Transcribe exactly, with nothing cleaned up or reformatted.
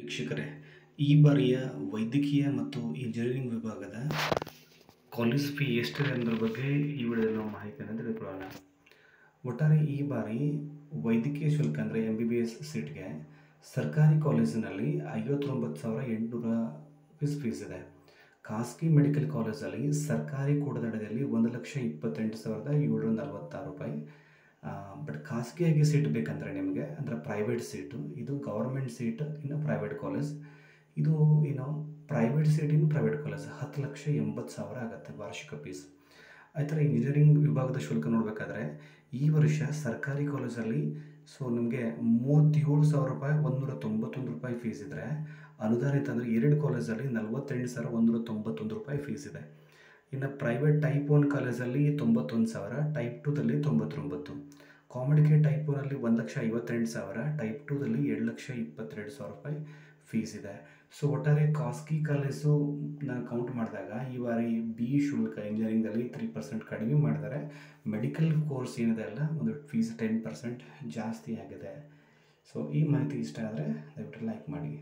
ವೀಕ್ಷಕರೇ, ಈ ಬಾರಿಯ ವೈದ್ಯಕೀಯ ಮತ್ತು ಇಂಜಿನಿಯರಿಂಗ್ ವಿಭಾಗದ ಕಾಲೇಜ್ ಫೀ ಎಷ್ಟಿದೆ ಎಂಬ ಬಗ್ಗೆ ಈ ವಿಡಿಯೋದಲ್ಲಿ ನಾವು ಮಾಹಿತಿಯನ್ನು ತಿಳಿದುಕೊಳ್ಳೋಣ. ಒಟ್ಟಾರೆ ಈ ಬಾರಿ ವೈದ್ಯಕೀಯ ಶುಲ್ಕ ಅಂದರೆ ಎಂ ಬಿ ಬಿ ಎಸ್ ಸೀಟ್ಗೆ ಸರ್ಕಾರಿ ಕಾಲೇಜಿನಲ್ಲಿ ಐವತ್ತೊಂಬತ್ತು ಸಾವಿರ ಎಂಟುನೂರ ಫೀಸ್ ಫೀಸ್ ಇದೆ. ಖಾಸಗಿ ಮೆಡಿಕಲ್ ಕಾಲೇಜಲ್ಲಿ ಸರ್ಕಾರಿ ಕೂಡದಡದಲ್ಲಿ ಒಂದು ಲಕ್ಷ ಇಪ್ಪತ್ತೆಂಟು ಸಾವಿರದ ಏಳ್ನೂರ ನಲವತ್ತಾರು ರೂಪಾಯಿ. ಬಟ್ ಖಾಸಗಿಯಾಗಿ ಸೀಟ್ ಬೇಕಂದರೆ ನಿಮಗೆ ಅಂದರೆ ಪ್ರೈವೇಟ್ ಸೀಟು, ಇದು ಗೌರ್ಮೆಂಟ್ ಸೀಟ್ ಇನ್ನು ಪ್ರೈವೇಟ್ ಕಾಲೇಜ್, ಇದು ಏನೋ ಪ್ರೈವೇಟ್ ಸೀಟ್ ಇನ್ನು ಪ್ರೈವೇಟ್ ಕಾಲೇಜ್ ಹತ್ತು ಲಕ್ಷ ಎಂಬತ್ತು ಸಾವಿರ ಆಗುತ್ತೆ ವಾರ್ಷಿಕ ಫೀಸ್. ಆ ಥರ ಇಂಜಿನಿಯರಿಂಗ್ ವಿಭಾಗದ ಶುಲ್ಕ ನೋಡಬೇಕಾದ್ರೆ ಈ ವರ್ಷ ಸರ್ಕಾರಿ ಕಾಲೇಜಲ್ಲಿ ಸೊ ನಿಮಗೆ ಮೂವತ್ತೇಳು ಸಾವಿರ ರೂಪಾಯಿ ಒಂದುನೂರ ತೊಂಬತ್ತೊಂದು ರೂಪಾಯಿ ಫೀಸ್ ಇದ್ದರೆ, ಅನುದಾನಿತ ಅಂದರೆ ಎರಡು ಕಾಲೇಜಲ್ಲಿ ನಲವತ್ತೆಂಟು ಸಾವಿರ ಒಂದುನೂರ ತೊಂಬತ್ತೊಂದು ರೂಪಾಯಿ ಫೀಸ್ ಇದೆ. ಇನ್ನು ಪ್ರೈವೇಟ್ ಟೈಪ್ ಒನ್ ಕಾಲೇಜಲ್ಲಿ ತೊಂಬತ್ತೊಂದು ಸಾವಿರ, ಟೈಪ್ ಟೂದಲ್ಲಿ ತೊಂಬತ್ತೊಂಬತ್ತು, ಕಾಮಿಡಿಕೆ ಟೈಪ್ ಒನ್ನಲ್ಲಿ ಒಂದು ಲಕ್ಷ ಐವತ್ತೆಂಟು ಸಾವಿರ, ಟೈಪ್ ಟೂದಲ್ಲಿ ಎರಡು ಲಕ್ಷ ಇಪ್ಪತ್ತೆರಡು ಸಾವಿರ ರೂಪಾಯಿ ಫೀಸ್ ಇದೆ. ಸೊ ಒಟ್ಟಾರೆ ಖಾಸಗಿ ಕಾಲೇಜು ನಾನು ಕೌಂಟ್ ಮಾಡಿದಾಗ ಈ ಬಾರಿ ಬಿ ಶುಲ್ಕ ಇಂಜಿನಿಯರಿಂಗಲ್ಲಿ ತ್ರೀ ಪರ್ಸೆಂಟ್ ಕಡಿಮೆ ಮಾಡಿದರೆ ಮೆಡಿಕಲ್ ಕೋರ್ಸ್ ಏನಿದೆ ಅಲ್ಲ ಒಂದು ಫೀಸ್ ಟೆನ್ ಪರ್ಸೆಂಟ್ ಜಾಸ್ತಿ ಆಗಿದೆ. ಸೊ ಈ ಮಾಹಿತಿ ಇಷ್ಟ ಆದರೆ ದಯವಿಟ್ಟು ಲೈಕ್ ಮಾಡಿ.